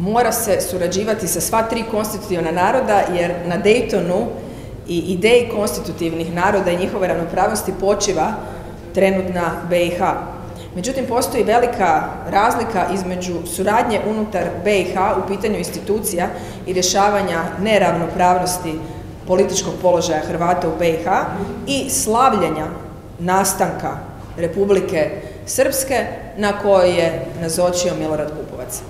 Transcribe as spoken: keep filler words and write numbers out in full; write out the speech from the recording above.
mora se surađivati sa sva tri konstitutivna naroda, jer na Daytonu i ideji konstitutivnih naroda i njihove ravnopravnosti počiva trenutna BiH. Međutim, postoji velika razlika između suradnje unutar BiH u pitanju institucija i rješavanja neravnopravnosti političkog položaja Hrvata u BiH i slavljenja nastanka Republike Srpske na kojoj je nazočio Milorad Pupovac.